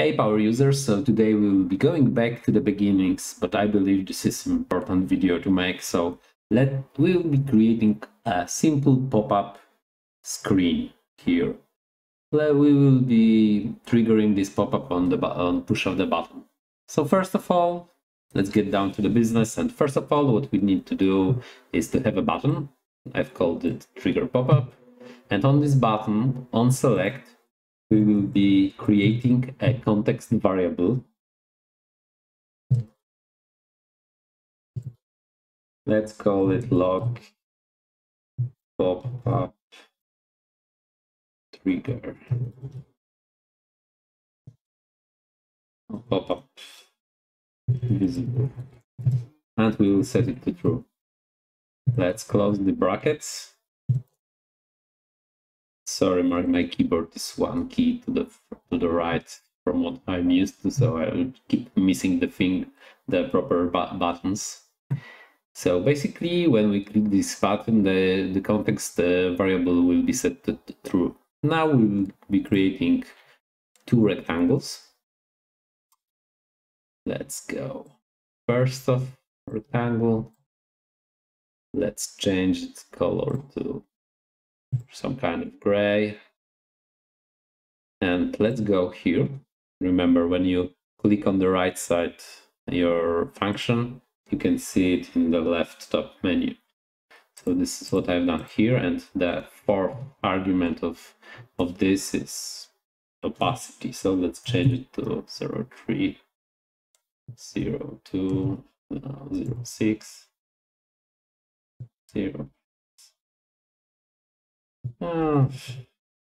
Hey Power users, so today we will be going back to the beginnings, but I believe this is an important video to make, so we will be creating a simple pop-up screen here. We will be triggering this pop-up on push of the button. So first of all, let's get down to the business, and first of all what we need to do is to have a button. I've called it trigger pop-up, and on this button, on select, we will be creating a context variable. Let's call it log pop-up trigger. Pop-up visible. And we will set it to true. Let's close the brackets. Sorry, my keyboard is one key to the right from what I'm used to, so I keep missing the proper buttons. So basically, when we click this button, the context variable will be set to true. Now we will be creating two rectangles. Let's go. First of rectangle, let's change its color to some kind of gray, and let's go here. Remember, when you click on the right side your function, you can see it in the left top menu. So this is what I've done here, and the fourth argument of this is opacity. So let's change it to 0.3, 0.2, 0.6, 0.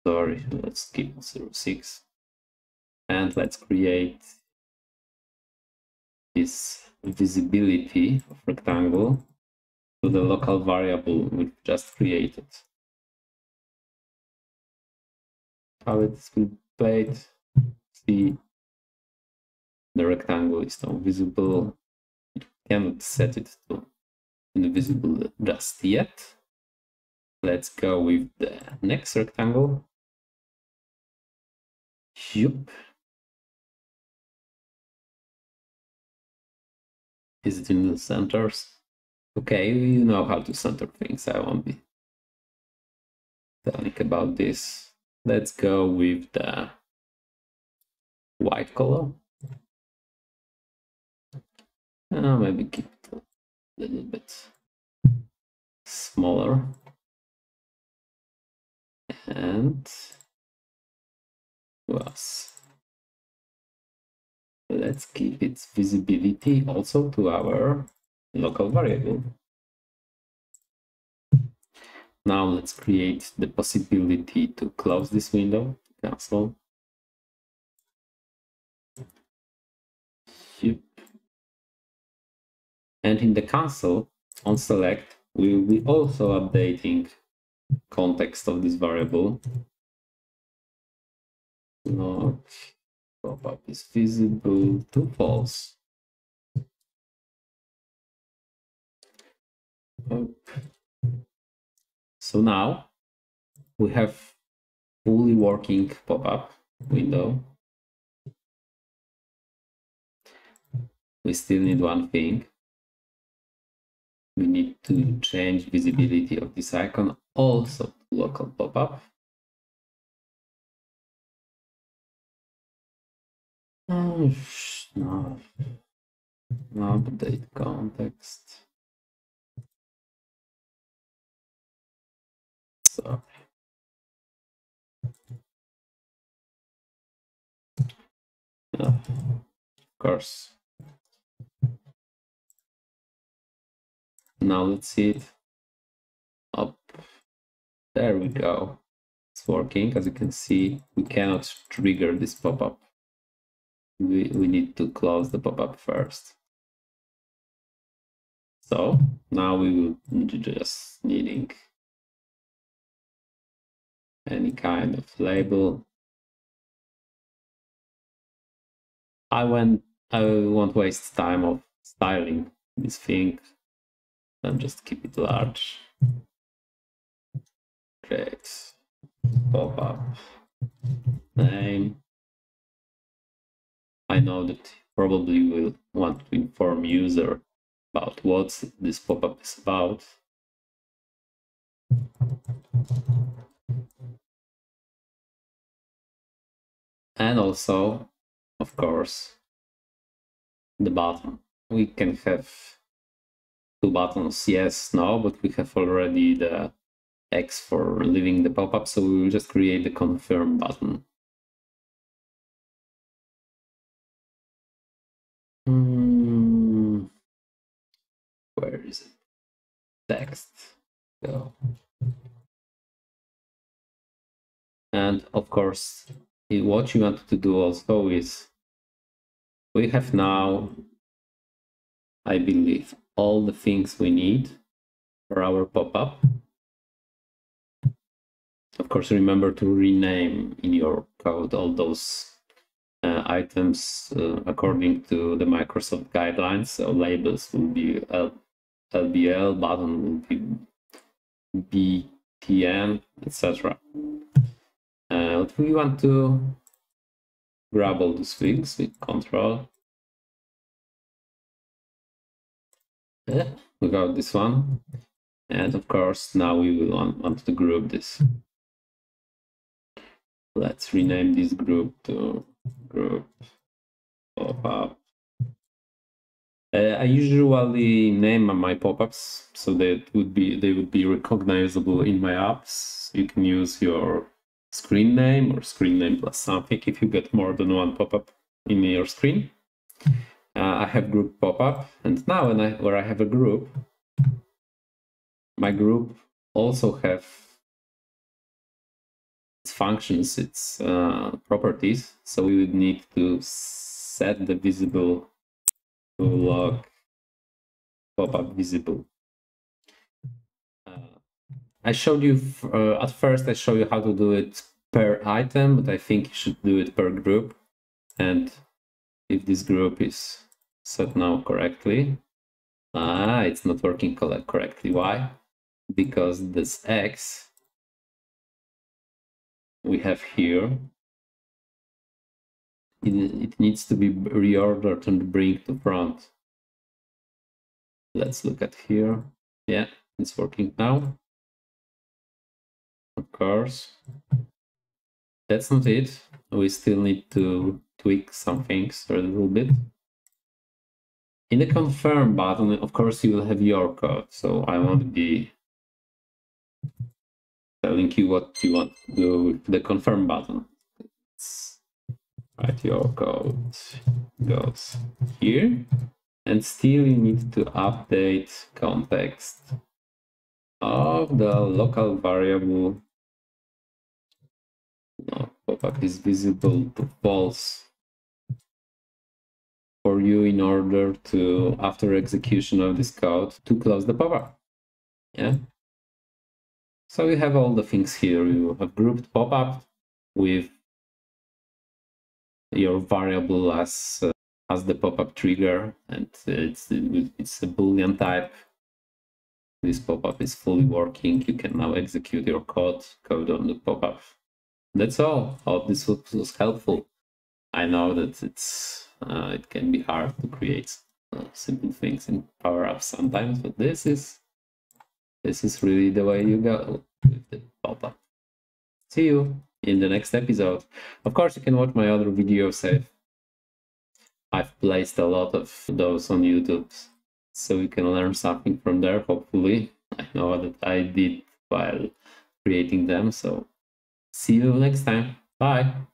Sorry, let's keep 0.6, and let's create this visibility of rectangle to the local variable we just created. How it will play it? See, the rectangle is not visible. You cannot set it to invisible just yet. Let's go with the next rectangle. Yup. Is it in the centers? Okay, you know how to center things. I won't be telling about this. Let's go with the white color. Maybe keep it a little bit smaller. And let's keep its visibility also to our local variable. Now let's create the possibility to close this window, cancel. Yep. And in the console, on select, we will be also updating context of this variable. Log pop-up is visible to false. So now we have fully working pop-up window. We still need one thing. We need to change visibility of this icon also to local pop-up. No. Update context. Sorry. No. Of course. Now let's see it up. There we go. It's working. As you can see, we cannot trigger this pop-up. We need to close the pop-up first. So now we will just needing any kind of label. I won't waste time of styling this thing. And just keep it large. Great. Pop-up name. I know that probably will want to inform user about what this pop-up is about. And also, of course, the button. We can have two buttons, yes, no, but we have already the X for leaving the pop-up, so we will just create the confirm button. Where is it? Text. Go. And of course, what you want to do also is we have now, I believe, all the things we need for our pop-up. Of course, remember to rename in your code all those items according to the Microsoft guidelines. So labels will be LBL, button will be BTN, etc. But we want to grab all these things with control. We got this one. And of course, now we will want to group this. Let's rename this group to group pop-up. I usually name my pop-ups so that they would be recognizable in my apps. You can use your screen name or screen name plus something if you get more than one pop-up in your screen. I have group pop-up, and now where I have a group, my group also have its functions, its properties. So we would need to set the visible to log pop-up visible. I showed you at first. I show you how to do it per item, but I think you should do it per group. And if this group is set now correctly, it's not working correctly. Why? Because this X we have here, it needs to be reordered and bring to front. Let's look at here. Yeah, it's working now. Of course, that's not it. We still need to tweak some things a little bit. In the confirm button, of course, you will have your code, so I won't be telling you what you want to do with the confirm button. Let's write your code, goes here, and still you need to update context of the local variable. No, pop-up is visible to false for you in order to, after execution of this code, to close the pop-up. Yeah. So you have all the things here. You have grouped pop-up with your variable as the pop-up trigger, and it's a Boolean type. This pop-up is fully working. You can now execute your code on the pop-up. That's all. I hope this was helpful. I know that it can be hard to create simple things in Power Apps sometimes, but this is really the way you go with the pop-up. See you in the next episode. Of course, you can watch my other videos. I've placed a lot of those on YouTube, so you can learn something from there, hopefully. I know that I did while creating them, so see you next time. Bye.